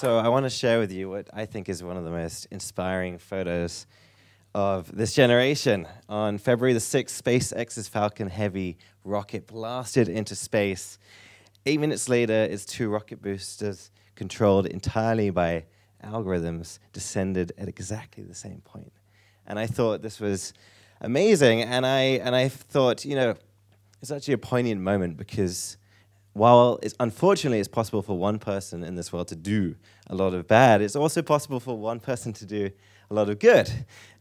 So I want to share with you what I think is one of the most inspiring photos of this generation. On February the 6th, SpaceX's Falcon Heavy rocket blasted into space. 8 minutes later, its two rocket boosters, controlled entirely by algorithms, descended at exactly the same point. And I thought this was amazing. And I thought, you know, it's actually a poignant moment because while unfortunately it's possible for one person in this world to do a lot of bad, it's also possible for one person to do a lot of good.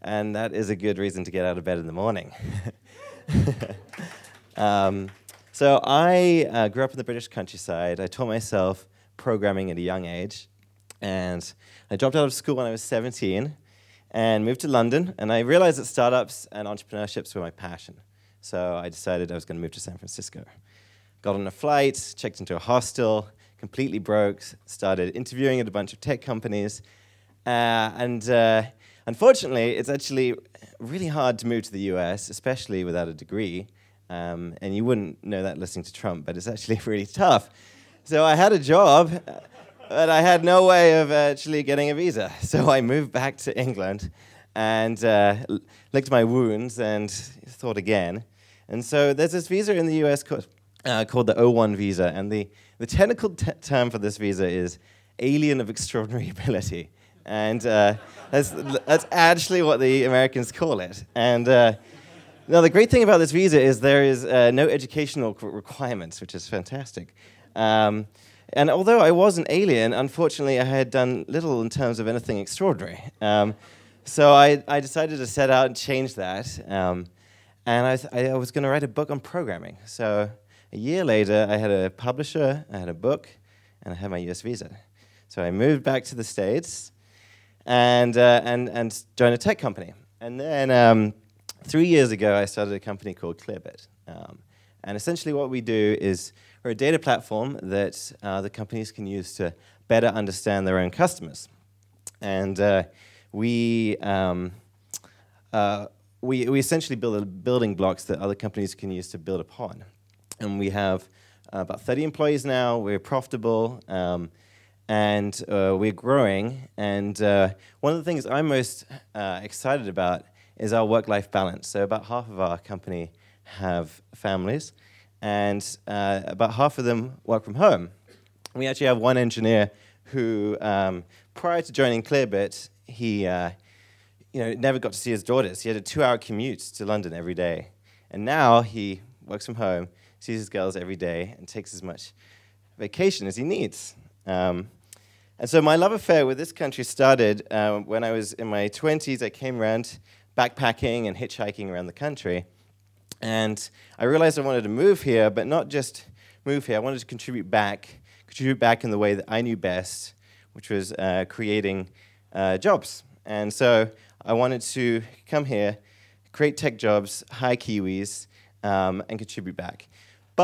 And that is a good reason to get out of bed in the morning. So I grew up in the British countryside. I taught myself programming at a young age. And I dropped out of school when I was 17 and moved to London. And I realized that startups and entrepreneurships were my passion. So I decided I was going to move to San Francisco. Got on a flight, checked into a hostel, completely broke, started interviewing at a bunch of tech companies. Unfortunately, it's actually really hard to move to the US, especially without a degree. And you wouldn't know that listening to Trump, but it's actually really tough. So I had a job, but I had no way of actually getting a visa. So I moved back to England and licked my wounds and thought again. And so there's this visa in the US called the O-1 visa. And the technical term for this visa is alien of extraordinary ability. And that's actually what the Americans call it. And now the great thing about this visa is there is no educational requirements, which is fantastic. And although I was an alien, unfortunately I had done little in terms of anything extraordinary. So I decided to set out and change that. And I was going to write a book on programming. So a year later, I had a publisher, I had a book, and I had my US visa. So I moved back to the States and joined a tech company. And then 3 years ago, I started a company called Clearbit. And essentially what we do is we're a data platform that the companies can use to better understand their own customers. And we essentially build building blocks that other companies can use to build upon. And we have about 30 employees now. We're profitable, and we're growing. And one of the things I'm most excited about is our work-life balance. So about half of our company have families, and about half of them work from home. We actually have one engineer who, prior to joining Clearbit, he never got to see his daughters. He had a 2-hour commute to London every day. And now he works from home, sees his girls every day, and takes as much vacation as he needs. And so my love affair with this country started when I was in my 20s. I came around backpacking and hitchhiking around the country. And I realized I wanted to move here, but not just move here. I wanted to contribute back in the way that I knew best, which was creating jobs. And so I wanted to come here, create tech jobs, hire Kiwis, and contribute back.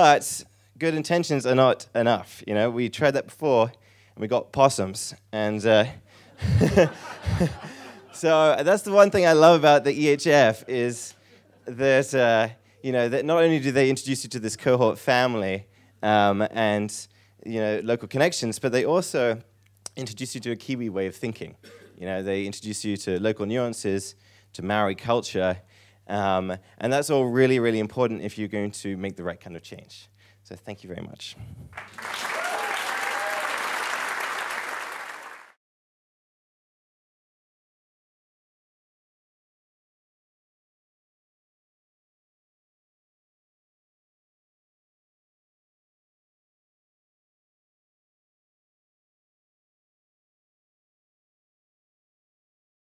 But good intentions are not enough. You know, we tried that before, and we got possums. And so that's the one thing I love about the EHF is that that not only do they introduce you to this cohort family and local connections, but they also introduce you to a Kiwi way of thinking. You know, they introduce you to local nuances, to Maori culture. And that's all really, really important if you're going to make the right kind of change. So thank you very much.